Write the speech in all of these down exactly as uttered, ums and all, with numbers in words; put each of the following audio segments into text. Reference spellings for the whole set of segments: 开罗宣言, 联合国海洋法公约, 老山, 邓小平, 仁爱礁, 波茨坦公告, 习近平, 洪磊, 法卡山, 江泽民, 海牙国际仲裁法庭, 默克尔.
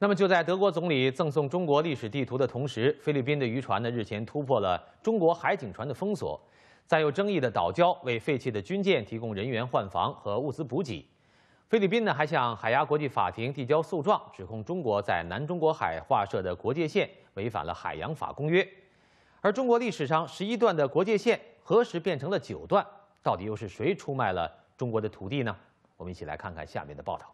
那么就在德国总理赠送中国历史地图的同时，菲律宾的渔船呢日前突破了中国海警船的封锁，在有争议的岛礁为废弃的军舰提供人员换防和物资补给。菲律宾呢还向海牙国际法庭递交诉状，指控中国在南中国海划设的国界线违反了海洋法公约。而中国历史上十一段的国界线何时变成了九段？到底又是谁出卖了中国的土地呢？我们一起来看看下面的报道。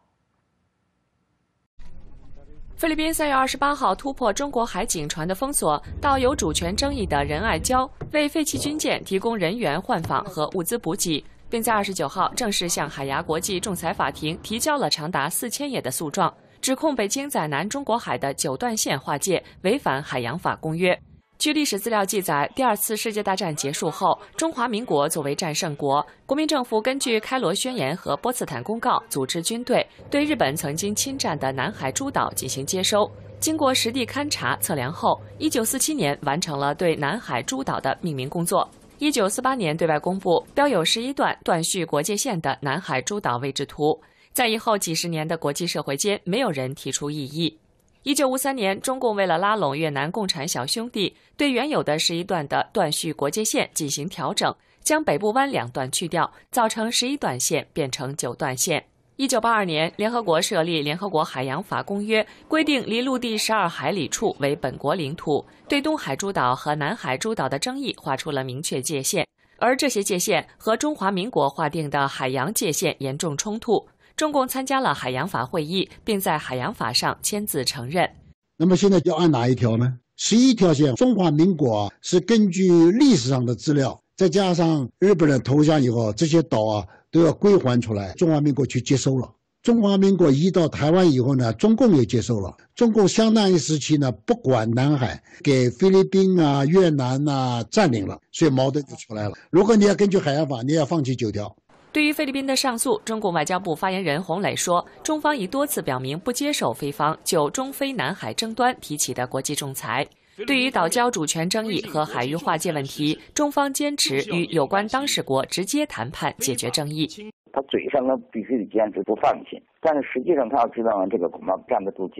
菲律宾三月二十八号突破中国海警船的封锁，到有主权争议的仁爱礁，为废弃军舰提供人员换防和物资补给，并在二十九号正式向海牙国际仲裁法庭提交了长达四千页的诉状，指控北京在南中国海的九段线划界违反海洋法公约。据历史资料记载，第二次世界大战结束后，中华民国作为战胜国，国民政府根据开罗宣言和波茨坦公告，组织军队对日本曾经侵占的南海诸岛进行接收。经过实地勘察测量后，一九四七年完成了对南海诸岛的命名工作。一九四八年对外公布标有十一段断续国界线的南海诸岛位置图。在以后几十年的国际社会间，没有人提出异议。 一九五三年，中共为了拉拢越南共产小兄弟，对原有的十一段的断续国界线进行调整，将北部湾两段去掉，造成十一段线变成九段线。一九八二年，联合国设立《联合国海洋法公约》，规定离陆地十二海里处为本国领土，对东海诸岛和南海诸岛的争议划出了明确界限，而这些界限和中华民国划定的海洋界限严重冲突。 中共参加了海洋法会议，并在海洋法上签字承认。那么现在要按哪一条呢？十一条线，中华民国是根据历史上的资料，再加上日本人投降以后，这些岛啊都要归还出来，中华民国去接收了。中华民国移到台湾以后呢，中共也接收了。中共相当于时期呢，不管南海，给菲律宾啊、越南啊占领了，所以矛盾就出来了。如果你要根据海洋法，你要放弃九条。 对于菲律宾的上诉，中国外交部发言人洪磊说，中方已多次表明不接受菲方就中菲南海争端提起的国际仲裁。对于岛礁主权争议和海域划界问题，中方坚持与有关当事国直接谈判解决争议。他嘴上呢必须得坚持不放弃，但是实际上他要知道这个恐怕站得住脚，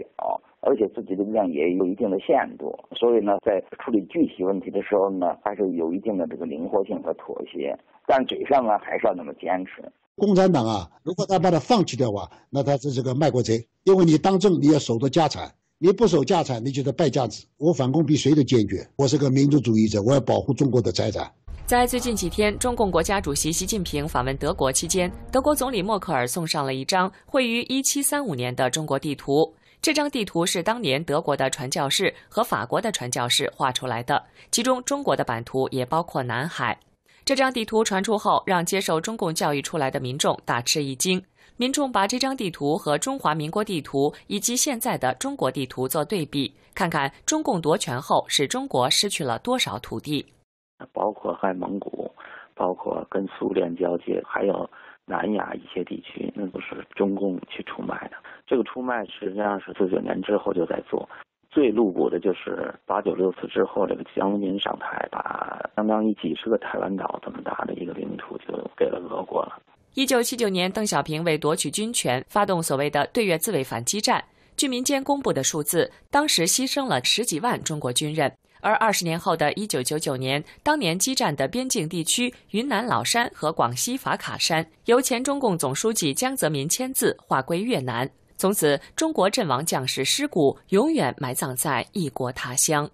而且自己的力量也有一定的限度，所以呢，在处理具体问题的时候呢，还是有一定的这个灵活性和妥协。 但嘴上啊，还是要那么坚持。共产党啊，如果他把它放弃掉啊，那他是这个卖国贼。因为你当政，你要守着家产，你不守家产，你就是败家子。我反共比谁都坚决，我是个民族主义者，我要保护中国的财产。在最近几天，中共国家主席习近平访问德国期间，德国总理默克尔送上了一张绘于一七三五年的中国地图。 这张地图是当年德国的传教士和法国的传教士画出来的，其中中国的版图也包括南海。这张地图传出后，让接受中共教育出来的民众大吃一惊。民众把这张地图和中华民国地图以及现在的中国地图做对比，看看中共夺权后使中国失去了多少土地，包括还蒙古，包括跟苏联交界，还有。 南亚一些地区，那都是中共去出卖的。这个出卖实际上是四九年之后就在做。最露骨的就是八九六四之后，这个江泽民上台，把相当于几十个台湾岛这么大的一个领土就给了俄国了。一九七九年，邓小平为夺取军权，发动所谓的对越自卫反击战。据民间公布的数字，当时牺牲了十几万中国军人。 而二十年后的一九九九年，当年激战的边境地区云南老山和广西法卡山，由前中共总书记江泽民签字划归越南。从此，中国阵亡将士尸骨永远埋葬在异国他乡。